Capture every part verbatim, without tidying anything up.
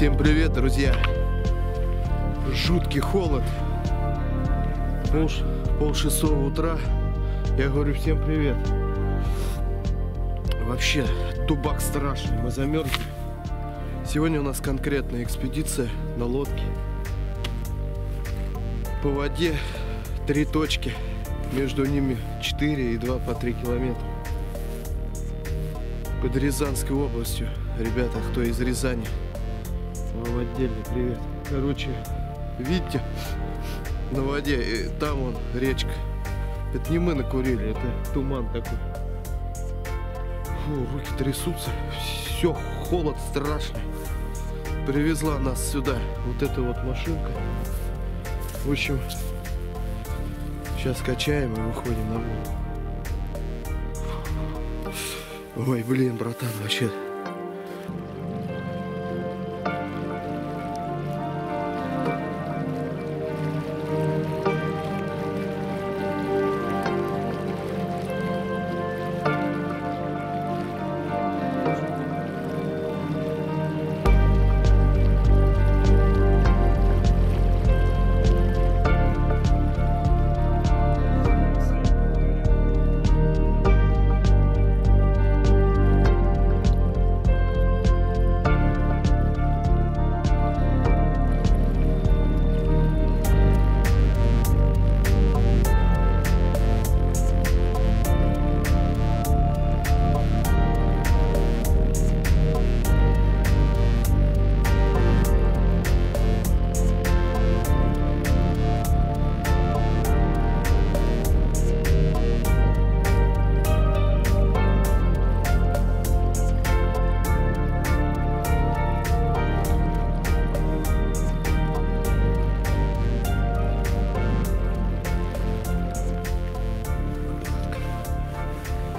Всем привет, друзья! Жуткий холод. Пол, пол шестого утра. Я говорю всем привет. Вообще, дубак страшный, мы замерзли. Сегодня у нас конкретная экспедиция на лодке. По воде три точки. Между ними четыре и два по три километра. Под Рязанской областью. Ребята, кто из Рязани, вам отдельный привет. Короче, видите, на воде, и там вон речка. Это не мы накурили, это туман такой. Фу, руки трясутся, все, холод страшный. Привезла нас сюда вот эта вот машинка. В общем, сейчас качаем и выходим на воду. Ой, блин, братан, вообще.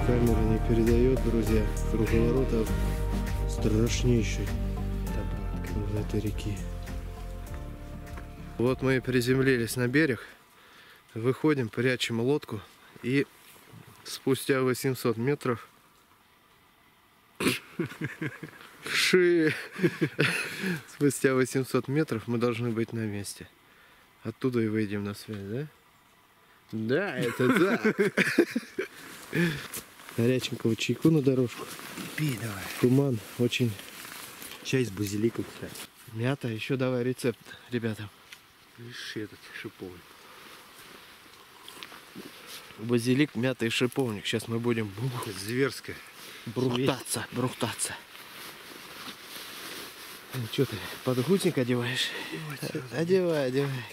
Камера не передает, друзья, круговорот страшнейший в этой реке. Вот мы и приземлились на берег, выходим, прячем лодку, и спустя восемьсот метров спустя восемьсот метров мы должны быть на месте. Оттуда и выйдем на связь, да? Да, это так. Горяченького чайку на дорожку. Пей давай. Туман очень. Чай с базиликом, кстати. Мята. Еще давай рецепт, ребята. Видишь, этот шиповник. Базилик, мята и шиповник. Сейчас мы будем бух... зверское. Брухтаться, брухтаться. Ну что ты, подгузник одеваешь? Одевай, одевай, одевай.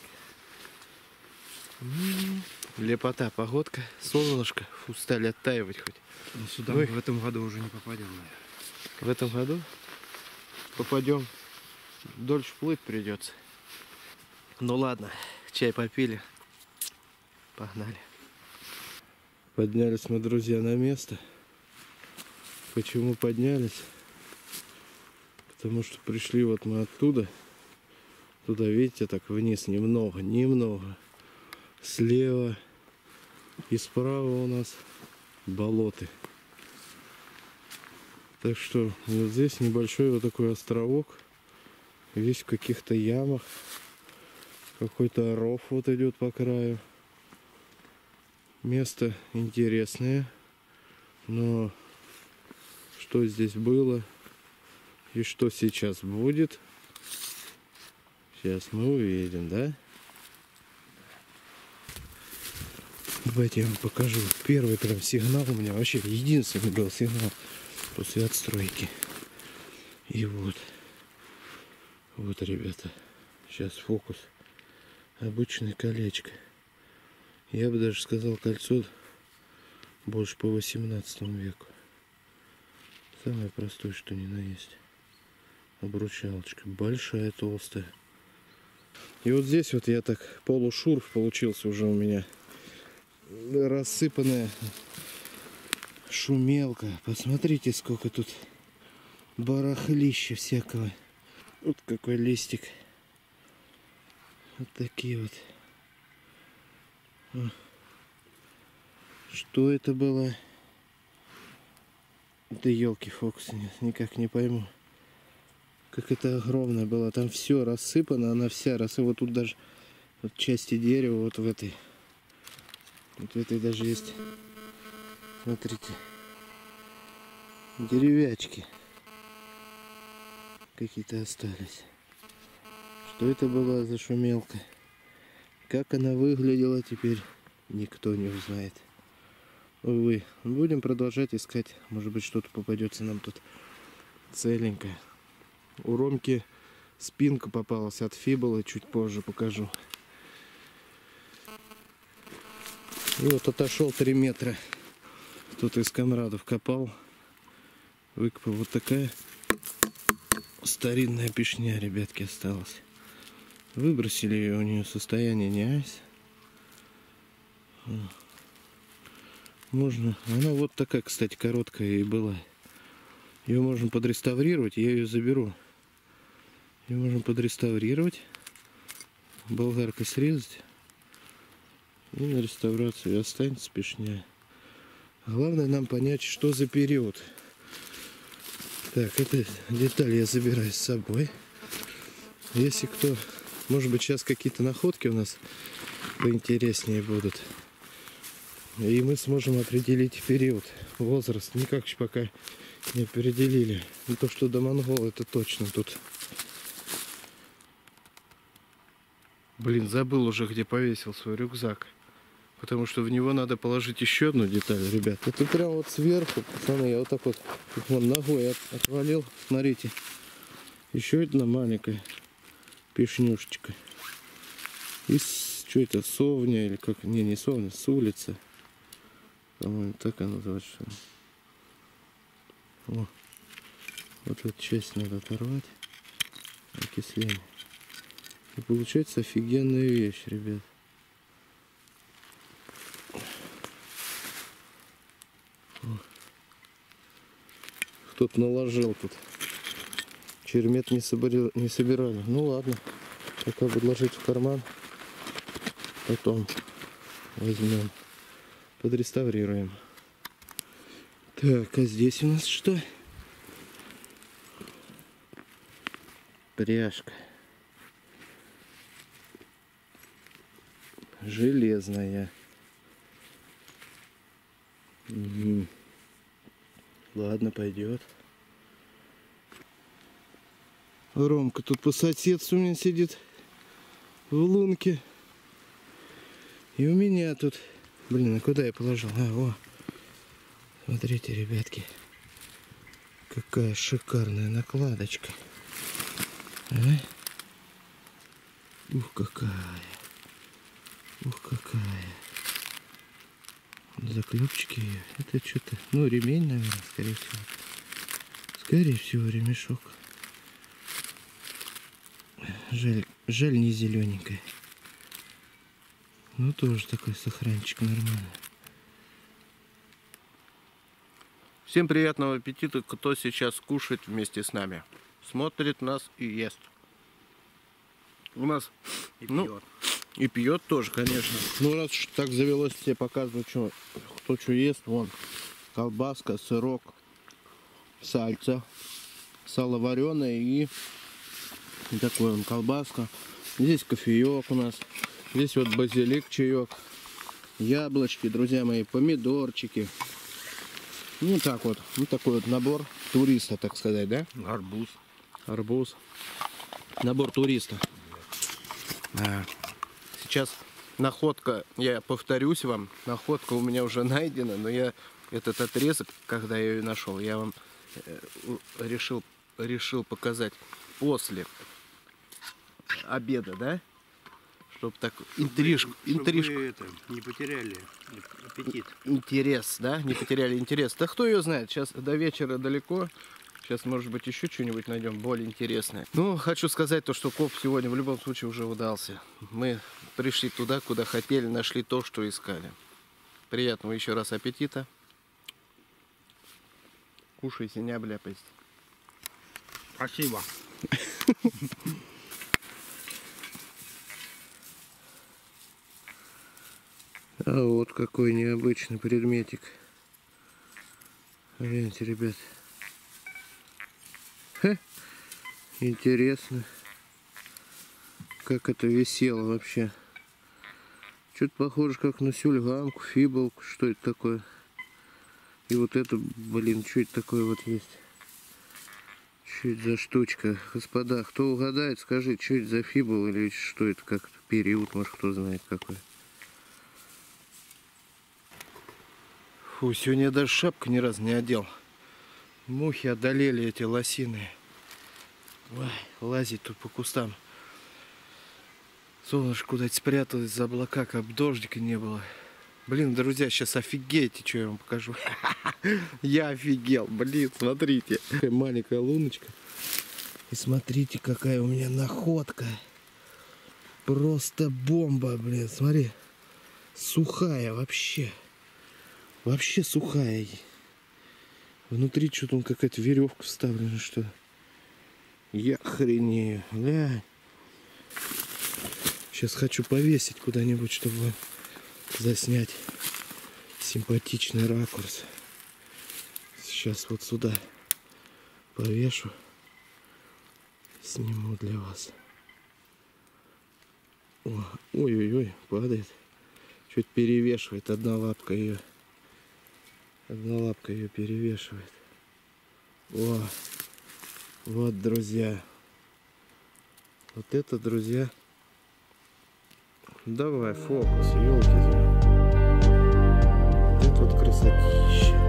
Лепота, погодка, солнышко, фу, стали оттаивать хоть. Ну, сюда мы в этом году уже не попадем, наверное. В этом году попадем, дольше плыть придется. Ну ладно, чай попили, погнали. Поднялись мы, друзья, на место. Почему поднялись? Потому что пришли вот мы оттуда. Туда, видите, так вниз немного, немного. Слева и справа у нас болоты. Так что вот здесь небольшой вот такой островок. Весь в каких-то ямах. Какой-то ров вот идет по краю. Место интересное. Но что здесь было и что сейчас будет, сейчас мы увидим, да? Давайте я вам покажу. Первый прям сигнал у меня, вообще единственный был сигнал после отстройки. И вот. Вот, ребята. Сейчас фокус. Обычное колечко. Я бы даже сказал, кольцо больше по восемнадцатому веку. Самое простое, что ни на есть. Обручалочка. Большая, толстая. И вот здесь вот я так полушурф получился уже у меня. Рассыпанная шумелка. Посмотрите, сколько тут барахлища всякого. Вот какой листик. Вот такие вот. Что это было? Это елки, фокус, нет, никак не пойму. как это огромное было. Там все рассыпано, она вся рассыпана. Вот тут даже вот части дерева вот в этой. Вот в этой даже есть. Смотрите. Деревячки какие-то остались. Что это была за шумелка? Как она выглядела, теперь никто не узнает. Увы, будем продолжать искать. Может быть, что-то попадется нам тут целенькое. У Ромки спинка попалась от фибулы, чуть позже покажу. И вот отошел три метра. Кто-то из комрадов копал. Выкопал. Вот такая старинная пешня, ребятки, осталась. Выбросили ее, у нее состояние не айс. Можно. Она вот такая, кстати, короткая и была. Ее можно подреставрировать, я ее заберу. Ее можно подреставрировать. Болгаркой срезать. И на реставрацию и останется пешня. Главное нам понять, что за период. Так, эту деталь я забираю с собой. Если кто... Может быть, сейчас какие-то находки у нас поинтереснее будут. И мы сможем определить период, возраст. Никак еще пока не определили. Но то, что до монгол, это точно тут. Блин, забыл уже, где повесил свой рюкзак. Потому что в него надо положить еще одну деталь, ребят. Это прям вот сверху, пацаны, я вот так вот, вот ногой отвалил. Смотрите. Еще одна маленькая пешнюшечка. И что это, совня или как? Не, не совня, с улицы. По-моему, так она называется. О, вот эту часть надо оторвать. Окисление. И получается офигенная вещь, ребят. Кто-то наложил тут. Чермет не собирали, не собирали. Ну ладно, пока буду ложить в карман. Потом возьмем, подреставрируем. Так, а здесь у нас что? Пряжка. Железная. Угу. Ладно, пойдет. Ромка тут по соседству у меня сидит в лунке. И у меня тут... Блин, а куда я положил? А, о. Смотрите, ребятки. Какая шикарная накладочка. А? Ух, какая. Ух, какая. Заклепчики ее. Это что-то... Ну, ремень, наверное, скорее всего. Скорее всего, ремешок. Жаль, жаль, не зелененькая. Ну, тоже такой сохранчик нормально. Всем приятного аппетита, кто сейчас кушает вместе с нами. Смотрит нас и ест. У нас... И ну, пьет. И пьет тоже, конечно. Ну, раз так завелось, тебе показываю, что, кто что ест. Вон, колбаска, сырок, сальца, сало вареное и... Такой он колбаска. Здесь кофеек у нас. Здесь вот базилик, чаек. Яблочки, друзья мои, помидорчики. Ну так вот. Ну такой вот набор туриста, так сказать, да? Арбуз. Арбуз. Набор туриста. Да. Сейчас находка, я повторюсь вам, находка у меня уже найдена, но я этот отрезок, когда я ее нашел, я вам решил, решил показать после обеда, да? Чтобы так интрижку, интрижку. Чтобы это, не потеряли аппетит. Интерес, да? Не потеряли интерес. Да кто ее знает? Сейчас до вечера далеко. Сейчас, может быть, еще что-нибудь найдем более интересное. Ну, хочу сказать то, что коп сегодня в любом случае уже удался. Мы пришли туда, куда хотели, нашли то, что искали. Приятного еще раз аппетита. Кушайте, не обляпайтесь. Спасибо. А вот какой необычный предметик. Видите, ребят. Ха. Интересно, как это висело вообще. Что-то похоже как на сюльгамку, фибулку, что это такое. И вот это, блин, что это такое вот есть. Что это за штучка? Господа, кто угадает, скажи, что это за фибул или что это, как период, может, кто знает какой. Фу, сегодня я даже шапку ни разу не одел. Мухи одолели эти лосиные. Ой, лазить тут по кустам. Солнышко куда-то спряталось за облака, как бы дождика не было. Блин, друзья, сейчас офигеете, что я вам покажу. Я офигел, блин, смотрите. Маленькая луночка. И смотрите, какая у меня находка. Просто бомба, блин, смотри. Сухая вообще. Вообще сухая. Внутри что-то он какая-то веревка вставлена, что. Я охренею, бля. Сейчас хочу повесить куда-нибудь, чтобы заснять симпатичный ракурс. Сейчас вот сюда повешу, сниму для вас. Ой-ой-ой, падает. Чуть перевешивает, одна лапка ее. Одна лапка ее перевешивает. О, вот, друзья. Вот это, друзья. Давай, фокус, елки-зелки. Вот это вот красотища.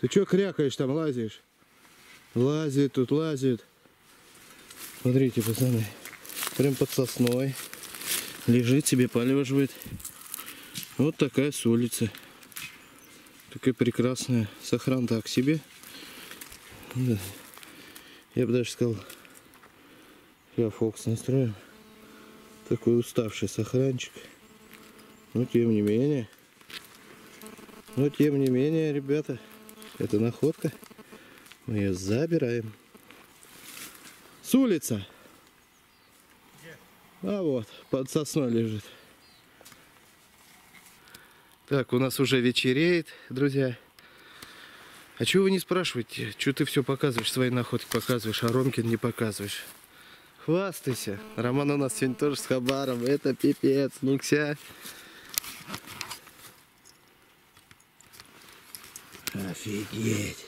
Ты что крякаешь там, лазишь? Лазит тут, лазит. Смотрите, пацаны. Прям под сосной. Лежит себе, полеживает. Вот такая с улицы. Такая прекрасная. Сохран так себе. Да. Я бы даже сказал, я фокус настроим. Такой уставший сохранчик. Но тем не менее. Но тем не менее, ребята. Это находка. Мы ее забираем. С улицы. А вот, под сосной лежит. Так, у нас уже вечереет, друзья. А чего вы не спрашиваете? Чего ты все показываешь, свои находки показываешь, а Ромкин не показываешь? Хвастайся. Роман у нас сегодня тоже с хабаром. Это пипец, ну-кся. Офигеть.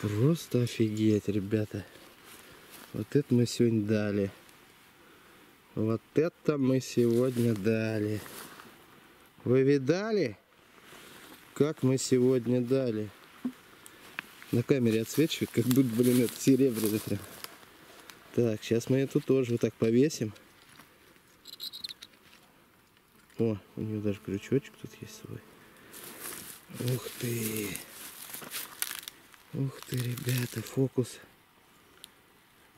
Просто офигеть, ребята. Вот это мы сегодня дали. Вот это мы сегодня дали. Вы видали, как мы сегодня дали? На камере отсвечивает, как будто, блин, это серебряный прям. Так, сейчас мы эту тоже вот так повесим. О, у нее даже крючочек тут есть свой. Ух ты! Ух ты, ребята, фокус.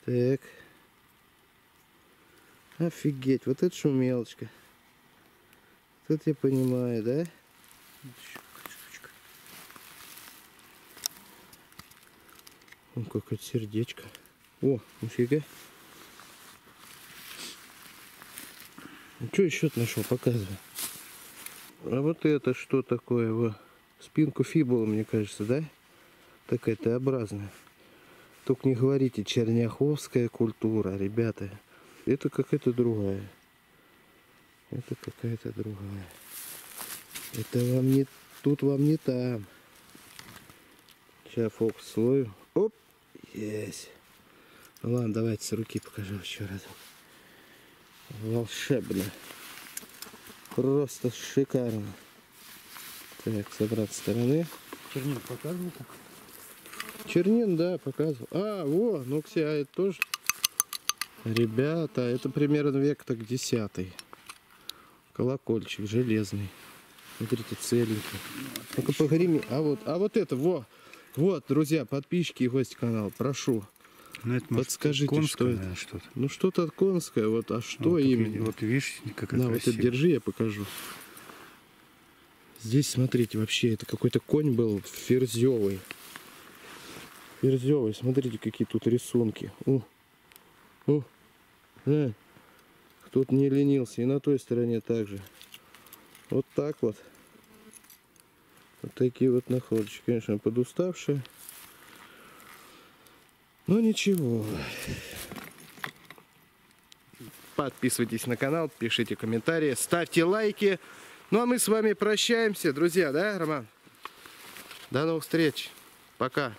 Так. Офигеть, вот это шумелочка. Тут я понимаю, да? О, какое-то сердечко. О, нифига. Ну, что еще-то нашел, показывай. А вот это что такое? Во. Спинку фибула, мне кажется, да? Такая Т-образная. Только не говорите, черняховская культура, ребята. Это какая-то другая. Это какая-то другая. Это вам не... Тут вам не там. Сейчас фокус ловим. Оп! Есть! Ну ладно, давайте с руки покажу еще раз. Волшебно. Просто шикарно. Так, с обратной стороны. Чернин показывал? Чернин, да, показывал. А, во, ну кстати, а это тоже. Ребята, это примерно век так десятый. Колокольчик железный. Смотрите, цельники. Ну-ка погреми. А вот, а вот это, во. Вот, друзья, подписчики и гости канала, прошу. Ну, это, может, подскажите, что это? Что ну что-то конское, вот, а что вот, именно? Вот видишь, какая да, красивая. Вот это держи, я покажу. Здесь, смотрите, вообще, это какой-то конь был ферзевый. Ферзевый, смотрите, какие тут рисунки. О, о, э. Тут не ленился, и на той стороне также. Вот так вот. Вот такие вот находочки, конечно, подуставшие. Ну ничего. Подписывайтесь на канал, пишите комментарии, ставьте лайки. Ну а мы с вами прощаемся, друзья, да, Роман? До новых встреч. Пока.